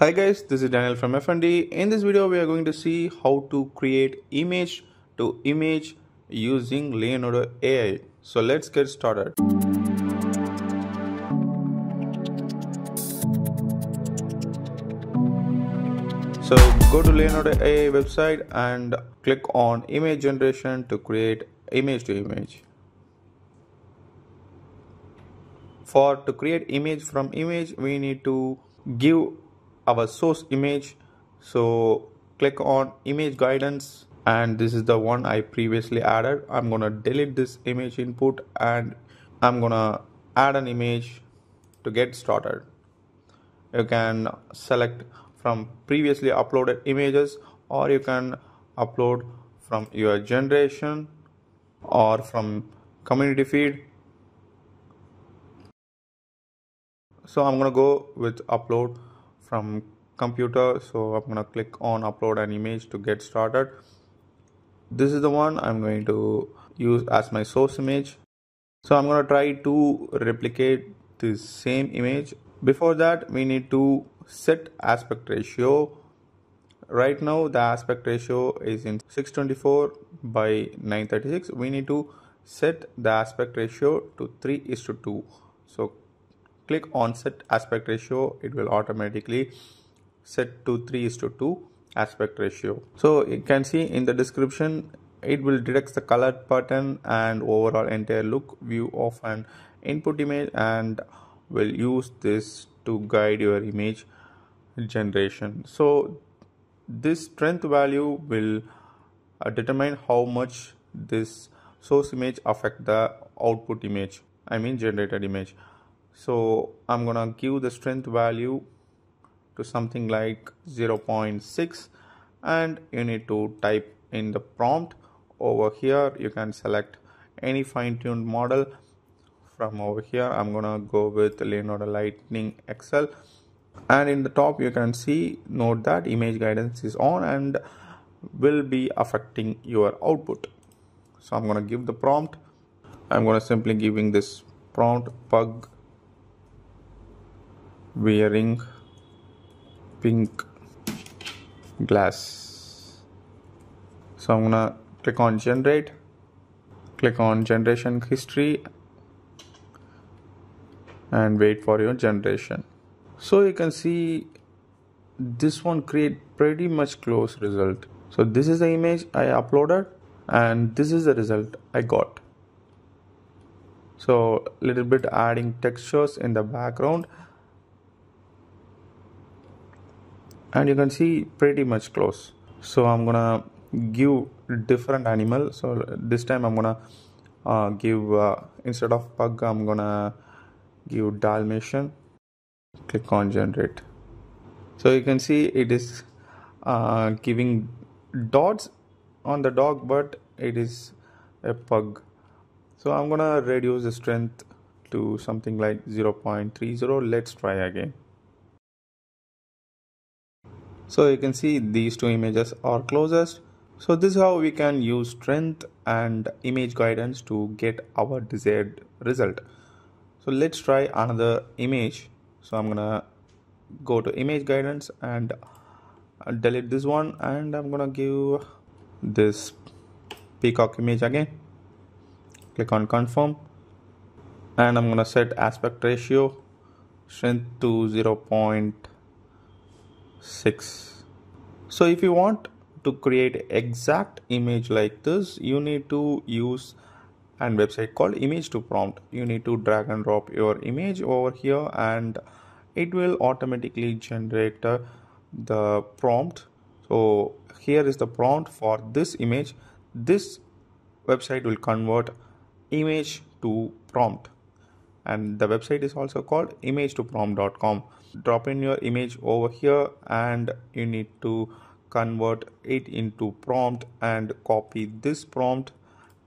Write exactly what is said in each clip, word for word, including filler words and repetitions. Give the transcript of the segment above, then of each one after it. Hi guys, this is Daniel from F and D. In this video, we are going to see how to create image to image using Leonardo A I. So let's get started. So go to Leonardo A I website and click on image generation to create image to image. For to create image from image, we need to give our source image. So click on image guidance, and this is the one I previously added. I'm gonna delete this image input and I'm gonna add an image to get started. You can select from previously uploaded images, or you can upload from your generation or from community feed. So I'm gonna go with upload from computer, so I'm gonna click on upload an image to get started. This is the one I'm going to use as my source image. So I'm gonna try to replicate this same image. Before that, we need to set aspect ratio. Right now the aspect ratio is in six twenty-four by nine thirty-six. We need to set the aspect ratio to three is to two. So click on set aspect ratio. It will automatically set to three is to two aspect ratio. So you can see in the description, it will detect the color pattern and overall entire look view of an input image, and will use this to guide your image generation. So this strength value will determine how much this source image affect the output image, I mean generated image. So I'm gonna give the strength value to something like zero point six, and you need to type in the prompt over here. You can select any fine-tuned model from over here. I'm gonna go with Leonardo Lightning X L, and in the top you can see, note that image guidance is on and will be affecting your output. So I'm gonna give the prompt. I'm gonna simply giving this prompt pug wearing pink glass. So I'm gonna click on generate, click on generation history, and wait for your generation. So you can see this one create pretty much close result. So this is the image I uploaded, and this is the result I got. So little bit adding textures in the background, and you can see pretty much close. So I'm gonna give different animal. So this time I'm gonna uh, give uh, instead of pug, I'm gonna give Dalmatian. Click on generate. So you can see it is uh, giving dots on the dog, but it is a pug. So I'm gonna reduce the strength to something like zero point three zero. Let's try again. So you can see these two images are closest. So this is how we can use strength and image guidance to get our desired result. So let's try another image. So I'm gonna go to image guidance and delete this one, and I'm gonna give this peacock image again. Click on confirm, and I'm gonna set aspect ratio strength to zero point six. So if you want to create exact image like this, you need to use an website called Image to Prompt. You need to drag and drop your image over here, and it will automatically generate uh, the prompt. So here is the prompt for this image. This website will convert image to prompt, and the website is also called image to prompt dot com. Drop in your image over here, and you need to convert it into prompt and copy this prompt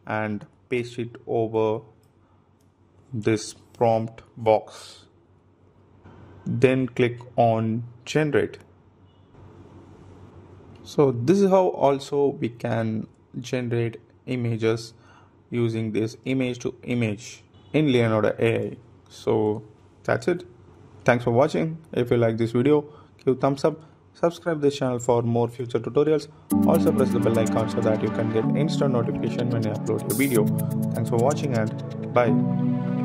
and paste it over this prompt box. Then click on generate. So this is how also we can generate images using this image to image in Leonardo A I. So that's it. Thanks for watching. If you like this video, give thumbs up, subscribe this channel for more future tutorials. Also press the bell icon so that you can get instant notification when I upload the video. Thanks for watching and bye.